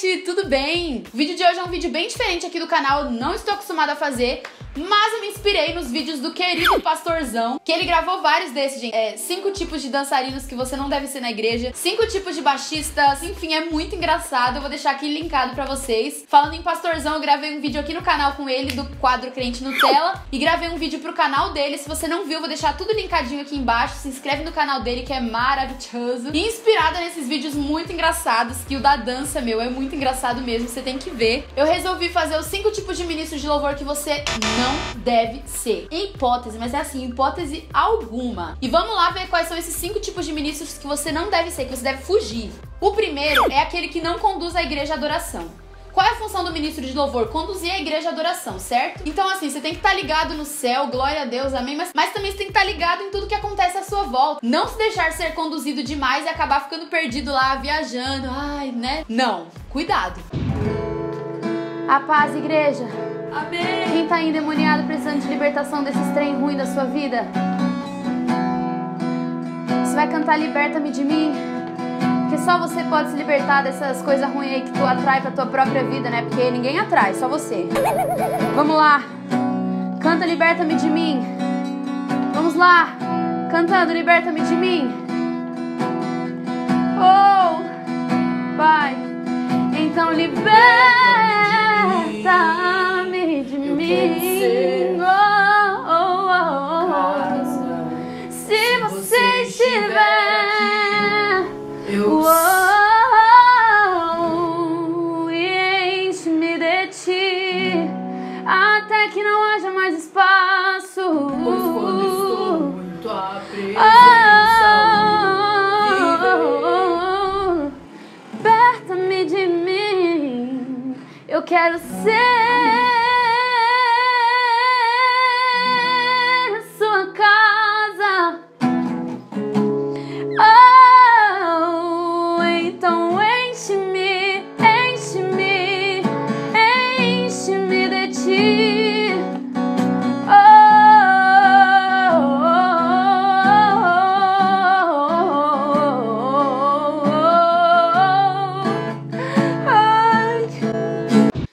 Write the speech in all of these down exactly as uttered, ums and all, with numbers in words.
gente, tudo bem? O vídeo de hoje é um vídeo bem diferente aqui do canal, não estou acostumada a fazer, mas eu me inspirei nos vídeos do querido Pastorzão, que ele gravou vários desses, gente. É, cinco tipos de dançarinos que você não deve ser na igreja, cinco tipos de baixistas, enfim, é muito engraçado. Eu vou deixar aqui linkado pra vocês. Falando em Pastorzão, eu gravei um vídeo aqui no canal com ele, do quadro Crente Nutella, e gravei um vídeo pro canal dele. Se você não viu, eu vou deixar tudo linkadinho aqui embaixo. Se inscreve no canal dele, que é maravilhoso. E inspirada nesses vídeos muito engraçados, que o da dança, meu, é muito engraçado mesmo, você tem que ver. Eu resolvi fazer os cinco tipos de ministro de louvor que você não deve ser. Em hipótese, mas é assim, hipótese alguma. E vamos lá ver quais são esses cinco tipos de ministros que você não deve ser, que você deve fugir. O primeiro é aquele que não conduz a igreja à adoração. Qual é a função do ministro de louvor? Conduzir a igreja à adoração, certo? Então, assim, você tem que estar ligado no céu, glória a Deus, amém? Mas, mas também você tem que estar ligado em tudo que acontece à sua volta. Não se deixar ser conduzido demais e acabar ficando perdido lá, viajando, ai, né? Não, cuidado. A paz, igreja. Amém. Quem tá endemoniado precisando de libertação desses trem ruim da sua vida? Você vai cantar Liberta-me de mim? Porque só você pode se libertar dessas coisas ruins aí que tu atrai pra tua própria vida, né? Porque ninguém atrai, só você. Vamos lá. Canta Liberta-me de mim. Vamos lá. Cantando Liberta-me de mim. Oh, vai. Então liberta-me de mim. Oh, oh, oh. Se você estiver que não haja mais espaço, pois quando estou muito à presença, liberta-me de mim. Eu quero ser sua casa. Oh, então enche-me, enche-me, enche-me de ti.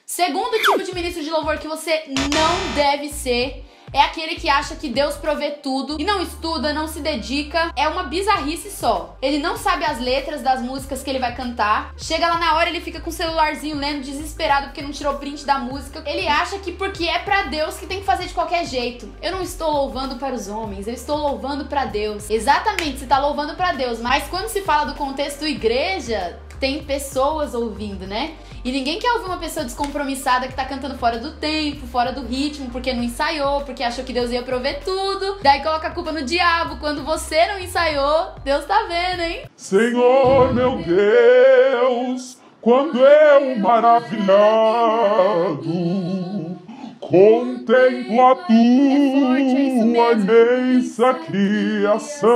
Segundo tipo de ministro de louvor que você não deve ser é aquele que acha que Deus provê tudo e não estuda, não se dedica. É uma bizarrice só. Ele não sabe as letras das músicas que ele vai cantar. Chega lá na hora, ele fica com o celularzinho lendo, desesperado porque não tirou print da música. Ele acha que porque é pra Deus que tem que fazer de qualquer jeito. Eu não estou louvando para os homens, eu estou louvando pra Deus. Exatamente, você tá louvando pra Deus. Mas quando se fala do contexto igreja, tem pessoas ouvindo, né? E ninguém quer ouvir uma pessoa descompromissada que tá cantando fora do tempo, fora do ritmo, porque não ensaiou, porque achou que Deus ia prover tudo. Daí coloca a culpa no diabo. Quando você não ensaiou, Deus tá vendo, hein? Senhor, meu Deus, quando eu maravilhado contemplo a tua imensa criação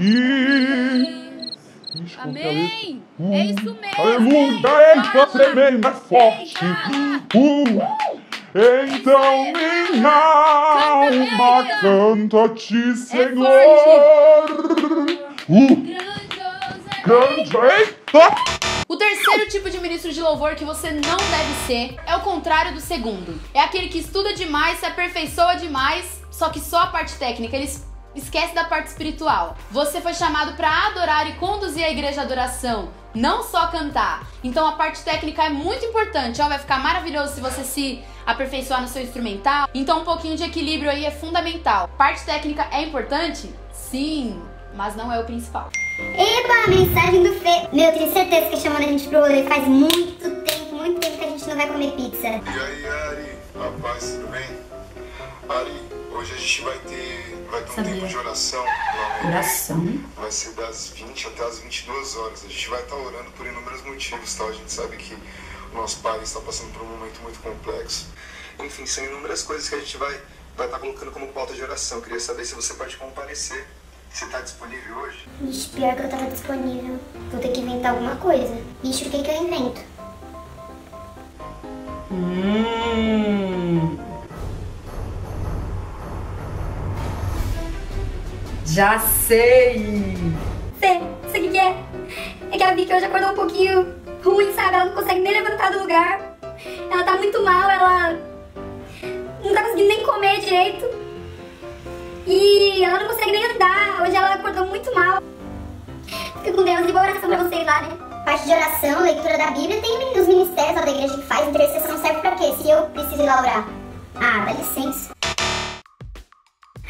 e... Amém! É isso mesmo! Aleluia! Eita, tremenda, forte! Uh, então minha alma canta a ti, Senhor! Uh, grande! Eita! O terceiro tipo de ministro de louvor que você não deve ser é o contrário do segundo. É aquele que estuda demais, se aperfeiçoa demais, só que só a parte técnica. Eles esquece da parte espiritual. Você foi chamado para adorar e conduzir a igreja à adoração, não só cantar. Então a parte técnica é muito importante, ó, vai ficar maravilhoso se você se aperfeiçoar no seu instrumental. Então um pouquinho de equilíbrio aí é fundamental. Parte técnica é importante? Sim, mas não é o principal. Eba, mensagem do Fê. Meu, tenho certeza que chamando a gente pro rolê faz muito tempo, muito tempo que a gente não vai comer pizza. E aí, Ari, rapaz, tudo bem? Ari, hoje a gente vai ter... Vai ter um Sabia. tempo de oração. Oração? Vai ser das vinte até as vinte e duas horas. A gente vai estar orando por inúmeros motivos, tá? A gente sabe que o nosso país está passando por um momento muito complexo. Enfim, são inúmeras coisas que a gente vai vai estar colocando como pauta de oração. Eu queria saber se você pode comparecer. Você tá disponível hoje? Ixi, pior que eu tava disponível. Vou ter que inventar alguma coisa. Ixi, o que que eu invento? Hum... Já sei! Sei, sei o que é. É que a Vicky hoje acordou um pouquinho ruim, sabe? Ela não consegue nem levantar do lugar. Ela tá muito mal, ela não tá conseguindo nem comer direito. E ela não consegue nem andar. Hoje ela acordou muito mal. Fica com Deus e boa oração pra vocês lá, né? Parte de oração, leitura da Bíblia, tem os ministérios da igreja que faz. Intercessão serve pra quê? Se eu preciso ir lá orar. Ah, dá licença.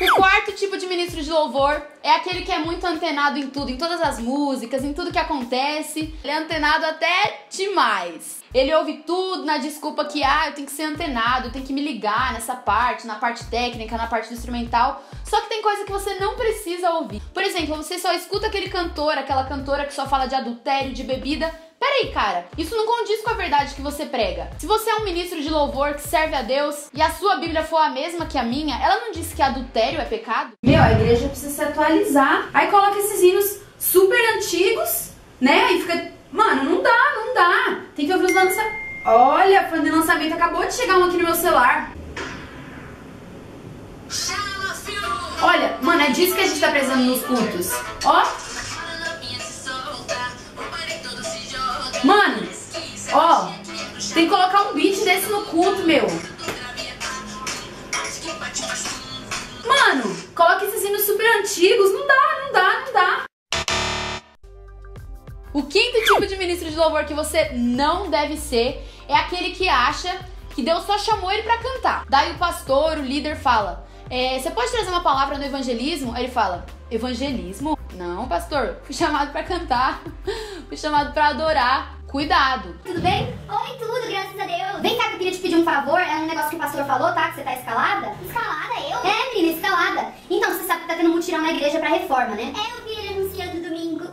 O quarto tipo de ministro de louvor é aquele que é muito antenado em tudo, em todas as músicas, em tudo que acontece. Ele é antenado até demais. Ele ouve tudo na desculpa que, ah, eu tenho que ser antenado, eu tenho que me ligar nessa parte, na parte técnica, na parte do instrumental. Só que tem coisa que você não precisa ouvir. Por exemplo, você só escuta aquele cantor, aquela cantora que só fala de adultério, de bebida. Peraí, cara, isso não condiz com a verdade que você prega. Se você é um ministro de louvor que serve a Deus e a sua Bíblia for a mesma que a minha, ela não diz que adultério é pecado? Meu, a igreja precisa se atualizar. Aí coloca esses hinos super antigos, né? Aí fica... Mano, não dá, não dá. Tem que ouvir os lançamentos. Olha, foi de lançamento. Acabou de chegar um aqui no meu celular. Olha, mano, é disso que a gente tá precisando nos cultos. Ó. Mano, ó, tem que colocar um beat desse no culto, meu. Mano, coloca esses hinos super antigos. Não dá, não dá, não dá. O quinto tipo de ministro de louvor que você não deve ser é aquele que acha que Deus só chamou ele pra cantar. Daí o pastor, o líder fala, é, você pode trazer uma palavra no evangelismo? Aí ele fala, evangelismo? Não, pastor, fui chamado pra cantar, fui chamado pra adorar. Cuidado. Tudo bem? Oi, tudo, graças a Deus. Vem cá que eu queria te pedir um favor, é um negócio que o pastor falou, tá? Que você tá escalada. Escalada, eu? É, menina, escalada. Então, você sabe que tá tendo um mutirão na igreja pra reforma, né? É, eu vi ele anunciando domingo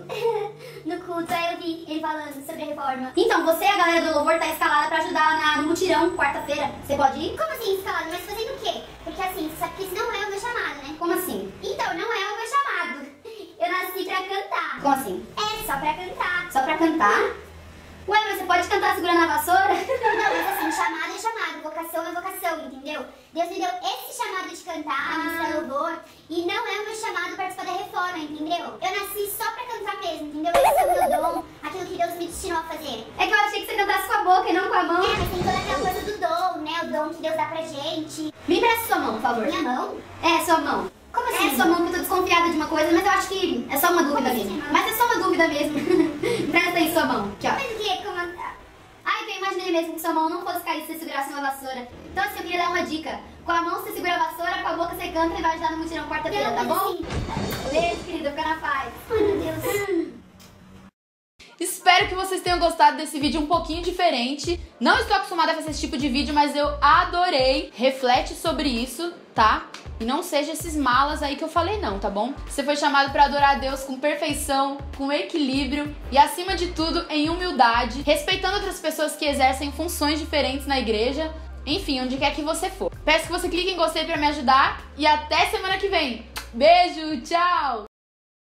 no culto, aí eu vi ele falando sobre a reforma. Então, você e a galera do louvor tá escalada pra ajudar na, no mutirão, quarta-feira. Você pode ir? Como assim, escalada? Mas fazendo o quê? Porque assim, você sabe que isso não é o meu chamado, né? Como assim? Então, não é o meu chamado. Eu nasci pra cantar. Como assim? É, só pra cantar. Só pra cantar? Ué, mas você pode cantar segurando a vassoura? Não, mas assim, chamado é chamado, vocação é vocação, entendeu? Deus me deu esse chamado de cantar, a ministrar louvor, e não é o meu chamado participar da reforma, entendeu? Eu nasci só pra cantar mesmo, entendeu? Esse é o meu dom, aquilo que Deus me destinou a fazer. É que eu achei que você cantasse com a boca e não com a mão. É, mas tem toda aquela coisa do dom, né? O dom que Deus dá pra gente. Me empresta sua mão, por favor. Minha mão? É, sua mão. Como assim? É sua mão, que eu tô desconfiada de uma coisa, mas eu acho que é só uma dúvida assim, mesmo. Mas é só uma dúvida mesmo. Presta aí sua mão. Aqui, ó. Mas o que? Como... Ai, eu imaginei mesmo que sua mão não fosse cair se você segurasse uma vassoura. Então, assim, eu queria dar uma dica. Com a mão você segura a vassoura, com a boca você canta e vai ajudar no mutirão quarta-feira, tá bom? Sim. Beijo, querida. Fica na paz. Ai, meu Deus. Espero que vocês tenham gostado desse vídeo um pouquinho diferente. Não estou acostumada a fazer esse tipo de vídeo, mas eu adorei. Reflete sobre isso, tá? E não seja esses malas aí que eu falei não, tá bom? Você foi chamado pra adorar a Deus com perfeição, com equilíbrio e, acima de tudo, em humildade, respeitando outras pessoas que exercem funções diferentes na igreja, enfim, onde quer que você for. Peço que você clique em gostei pra me ajudar e até semana que vem. Beijo, tchau!